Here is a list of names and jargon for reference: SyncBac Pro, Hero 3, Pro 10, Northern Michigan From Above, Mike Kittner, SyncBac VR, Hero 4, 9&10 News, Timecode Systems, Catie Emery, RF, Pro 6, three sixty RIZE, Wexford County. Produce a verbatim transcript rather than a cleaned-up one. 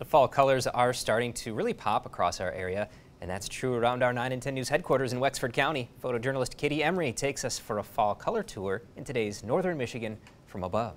The fall colors are starting to really pop across our area, and that's true around our nine and ten News headquarters in Wexford County. Photojournalist Catie Emery takes us for a fall color tour in today's Northern Michigan From Above.